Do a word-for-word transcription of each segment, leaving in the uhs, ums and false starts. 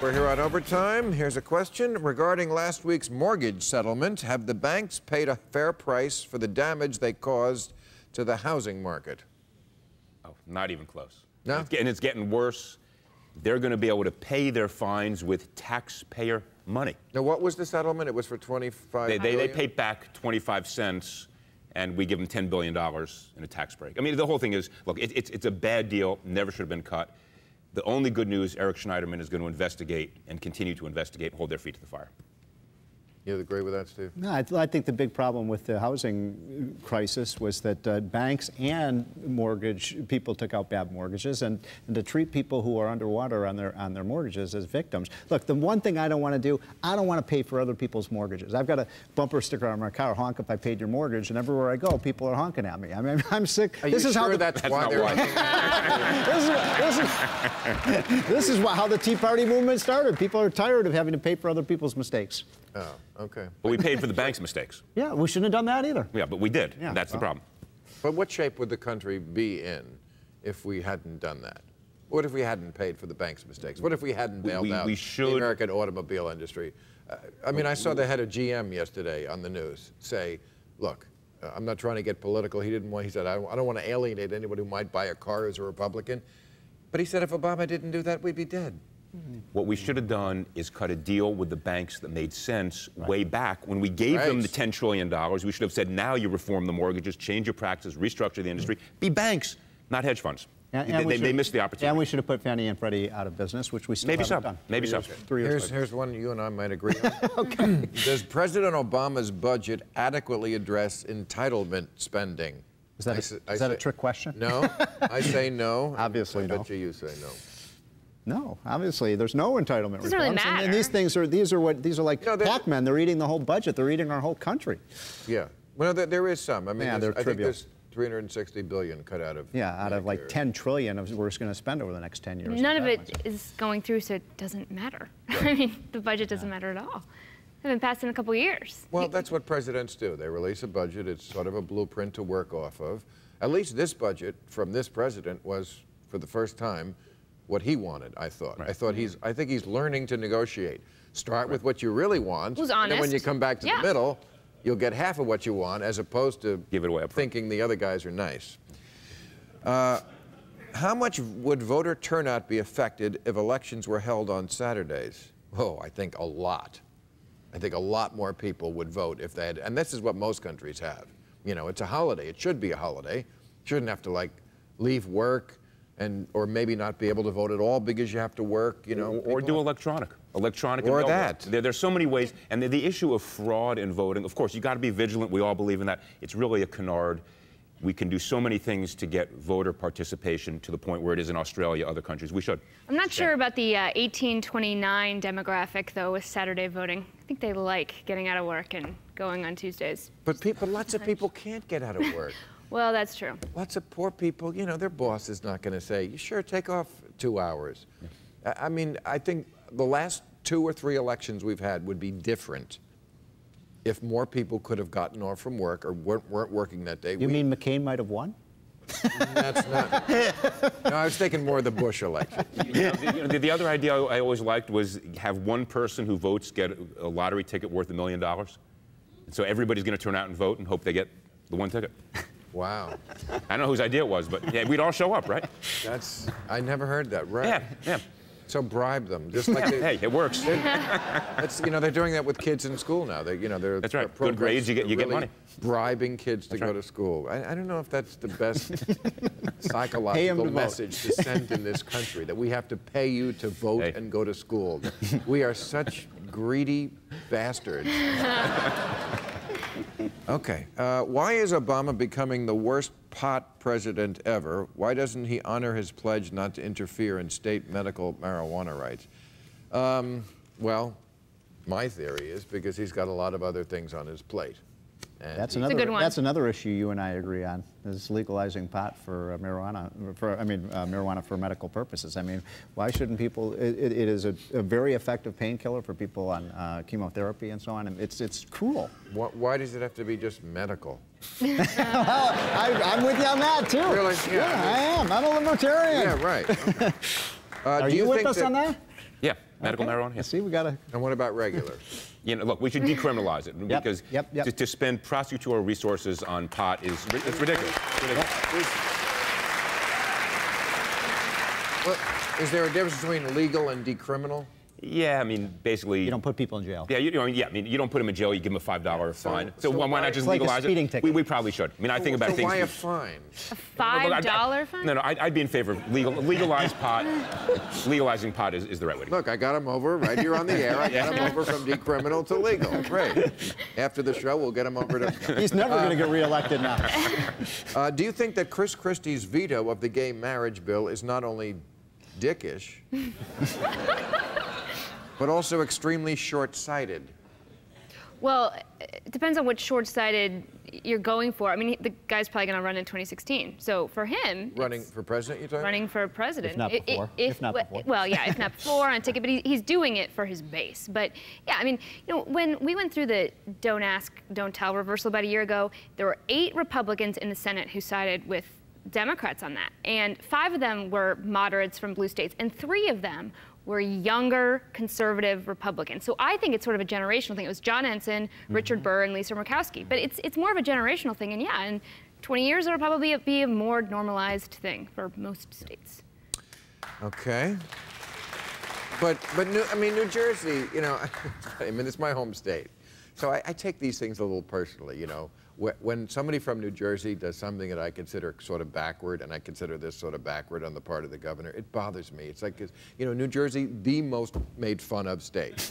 We're here on Overtime. Here's a question regarding last week's mortgage settlement. Have the banks paid a fair price for the damage they caused to the housing market? Oh, not even close. No? It's, and it's getting worse. They're going to be able to pay their fines with taxpayer money. Now, what was the settlement? It was for twenty-five They, they, they paid back twenty-five cents, and we give them ten billion dollars in a tax break. I mean, the whole thing is, look, it, it's, it's a bad deal. Never should have been cut. The only good news, Eric Schneiderman is going to investigate and continue to investigate and hold their feet to the fire. You agree with that, Steve? No, I, th I think the big problem with the housing crisis was that uh, banks and mortgage people took out bad mortgages, and, and to treat people who are underwater on their on their mortgages as victims. Look, the one thing I don't want to do, I don't want to pay for other people's mortgages. I've got a bumper sticker on my car, honk if I paid your mortgage, and everywhere I go, people are honking at me. I mean, I'm sick. Are this you is sure how the, that's, that's why they're this is, this is, this is how the Tea Party movement started. People are tired of having to pay for other people's mistakes. Oh. Okay. But we paid for the bank's mistakes. Yeah, we shouldn't have done that either. Yeah, but we did. Yeah. That's well, the problem. But what shape would the country be in if we hadn't done that? What if we hadn't paid for the bank's mistakes? What if we hadn't bailed we, out we should... the American automobile industry? Uh, I mean, I saw the head of G M yesterday on the news say, look, uh, I'm not trying to get political. He didn't want, he said, I don't, I don't want to alienate anyone who might buy a car as a Republican. But he said, if Obama didn't do that, we'd be dead. What we should have done is cut a deal with the banks that made sense right. way back when we gave right. them the ten trillion dollars. We should have said, now you reform the mortgages, change your practices, restructure the industry, be banks, not hedge funds. And, and they, should, they missed the opportunity. And we should have put Fannie and Freddie out of business, which we still Maybe haven't so. done. Maybe so. Three years here's, here's one you and I might agree on. Okay. Does President Obama's budget adequately address entitlement spending? Is that, I, a, I is that say, a trick question? No. I say no. Obviously no. I bet you you say no. No, obviously, there's no entitlement reforms, really and, and these things are these are what these are like no, Pac Men. They're eating the whole budget. They're eating our whole country. Yeah, well, there, there is some. I mean, yeah, there's, I think there's three hundred sixty billion cut out of yeah, out Medicare. Of like ten trillion of we're just going to spend over the next ten years. None of it much. is going through, so it doesn't matter. Right. I mean, the budget doesn't yeah. matter at all. It's been passed in a couple of years. Well, that's what presidents do. They release a budget. It's sort of a blueprint to work off of. At least this budget from this president was, for the first time, what he wanted, I thought. Right. I thought he's, I think he's learning to negotiate. Start right. with what you really want, Who's honest. and then when you come back to yeah. the middle, you'll get half of what you want, as opposed to Give it away thinking front. the other guys are nice. Uh, how much would voter turnout be affected if elections were held on Saturdays? Oh, I think a lot. I think a lot more people would vote if they had, and this is what most countries have. You know, it's a holiday, it should be a holiday. You shouldn't have to like, leave work, and or maybe not be able to vote at all because you have to work, you know. Or, or do electronic. Electronic or that. There, there's so many ways. And the, the issue of fraud in voting, of course, you got to be vigilant. We all believe in that. It's really a canard. We can do so many things to get voter participation to the point where it is in Australia, other countries. We should. I'm not sure yeah. about the uh, eighteen to twenty-nine demographic, though, with Saturday voting. I think they like getting out of work and going on Tuesdays. But people, lots of people can't get out of work. Well, that's true. Lots of poor people, you know, their boss is not going to say, you sure, take off two hours. Yeah. I mean, I think the last two or three elections we've had would be different if more people could have gotten off from work or weren't, weren't working that day. You we, mean McCain might have won? That's not. No, I was thinking more of the Bush election. You know, the, you know, the, the other idea I always liked was have one person who votes get a lottery ticket worth a million dollars. And so everybody's going to turn out and vote and hope they get the one ticket. Wow. I don't know whose idea it was, but yeah, we'd all show up, right? That's, I never heard that, right? Yeah, yeah. So bribe them, just like they, hey, it works. That's, you know, they're doing that with kids in school now. They, you know, they're that's right. Good grades, you get, you really get money. Bribing kids to that's go right. to school. I, I don't know if that's the best psychological to message vote. to send in this country, that we have to pay you to vote hey. and go to school. We are such greedy bastards. Okay. Uh, why is Obama becoming the worst pot president ever? Why doesn't he honor his pledge not to interfere in state medical marijuana rights? Um, well, my theory is because he's got a lot of other things on his plate. And that's another. Good one. That's another issue you and I agree on: is legalizing pot for uh, marijuana. For I mean, uh, marijuana for medical purposes. I mean, why shouldn't people? It, it, it is a, a very effective painkiller for people on uh, chemotherapy and so on. And it's it's cruel. Why, why does it have to be just medical? Well, I, I'm with you on that too. Really? Yeah, yeah I, mean, I am. I'm a libertarian. Yeah, right. Okay. Uh, Are do you, you with us that, on that? Yeah. Medical okay. marijuana. Yeah. See, we got to. And what about regular? You know, look, we should decriminalize it yep. because yep, yep. To, to spend prosecutorial resources on pot is it's ridiculous. It's ridiculous. Yep. Well, is there a difference between legal and decriminal? Yeah, I mean, basically... You don't put people in jail. Yeah, you know, yeah, I mean, you don't put them in jail, you give them a five dollar so, fine. So, so why, why not just like legalize it? We, we probably should. I mean, I think about so things... why a fine? A five dollar fine? No, no, I'd, I'd be in favor of legal, legalized pot. Legalizing pot is, is the right way to go. Look, I got him over right here on the air. I got him over from decriminal to legal. Right. After the show, we'll get him over to... He's never uh, going to get reelected now. Uh, do you think that Chris Christie's veto of the gay marriage bill is not only dickish... but also extremely short-sighted? Well, it depends on what short-sighted you're going for. I mean, the guy's probably going to run in twenty sixteen. So for him... Running for president, you're talking Running about? for president. If not before. If, if, if not before. Well, yeah, if not before, on ticket. But he, he's doing it for his base. But, yeah, I mean, you know, when we went through the don't ask, don't tell reversal about a year ago, there were eight Republicans in the Senate who sided with Democrats on that. And five of them were moderates from blue states, and three of them were younger conservative Republicans. So I think it's sort of a generational thing. It was John Ensign, mm-hmm. Richard Burr, and Lisa Murkowski. But it's it's more of a generational thing, and yeah, in twenty years it'll probably be a more normalized thing for most states. Okay. But but New, I mean New Jersey, you know, I mean it's my home state, so I, I take these things a little personally, you know. When somebody from New Jersey does something that I consider sort of backward, and I consider this sort of backward on the part of the governor, it bothers me. It's like, you know, New Jersey, the most made fun of state.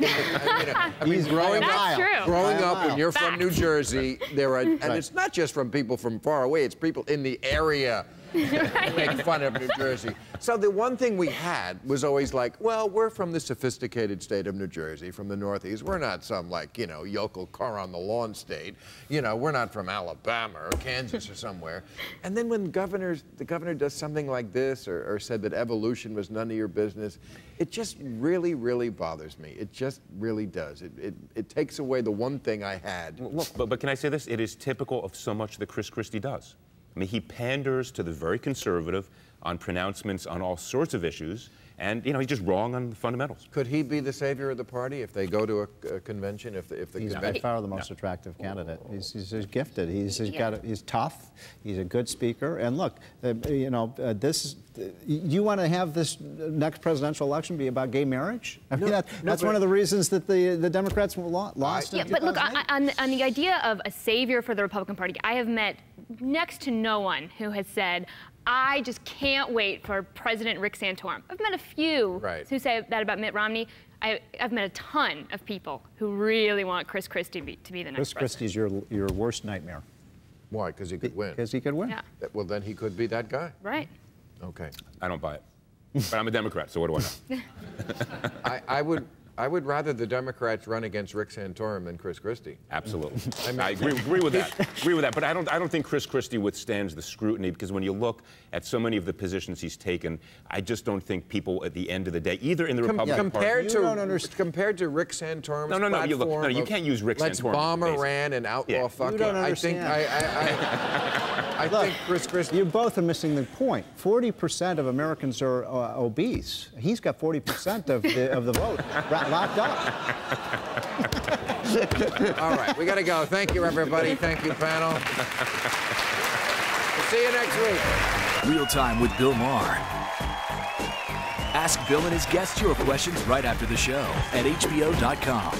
I mean, I mean growing up, growing up when you're Fact. from New Jersey, there are, and right. it's not just from people from far away, it's people in the area right. make fun of New Jersey. So the one thing we had was always like, well, we're from the sophisticated state of New Jersey, from the Northeast. We're not some, like, you know, yokel car on the lawn state. You know, we're not from Alabama or Kansas or somewhere. And then when governors, the governor does something like this or, or said that evolution was none of your business, it just really, really bothers me. It just really does. It, it, it takes away the one thing I had. Well, look, but, but can I say this? It is typical of so much that Chris Christie does. I mean, he panders to the very conservative on pronouncements on all sorts of issues, and, you know, he's just wrong on the fundamentals. Could he be the savior of the party if they go to a, a convention, if the, if the he's convention? He's by far the most no. attractive candidate. He's, he's, he's gifted. He's, he's, yeah. got a, he's tough. He's a good speaker. And look, uh, you know, uh, this, uh, you want to have this next presidential election be about gay marriage? I mean, no, that, no, that's one of the reasons that the, the Democrats lost I, yeah, in but look, I, on, on the idea of a savior for the Republican Party, I have met next to no one who has said, I just can't wait for President Rick Santorum. I've met a few right. who say that about Mitt Romney. I, I've met a ton of people who really want Chris Christie be, to be the next Chris president. Chris Christie's your, your worst nightmare. Why? Because he could be, win. Because he could win. Yeah. Well, then he could be that guy. Right. Okay. I don't buy it. But I'm a Democrat, so what do I know? I, I would... I would rather the Democrats run against Rick Santorum than Chris Christie. Absolutely. I, mean, I agree, agree with that. Agree with that. But I don't, I don't think Chris Christie withstands the scrutiny, because when you look at so many of the positions he's taken, I just don't think people at the end of the day, either in the Com Republican compared Party... To, don't understand. Compared to Rick Santorum's No, no, no, you, look, no, you can't use Rick Santorum. Let's bomb Iran and outlaw yeah. fucking. I think, I, I, I, I look, think Chris Christie... You both are missing the point. forty percent of Americans are uh, obese. He's got forty percent of the, of the vote. Locked up. All right, we got to go. Thank you, everybody. Thank you, panel. We'll see you next week. Real Time with Bill Maher. Ask Bill and his guests your questions right after the show at H B O dot com.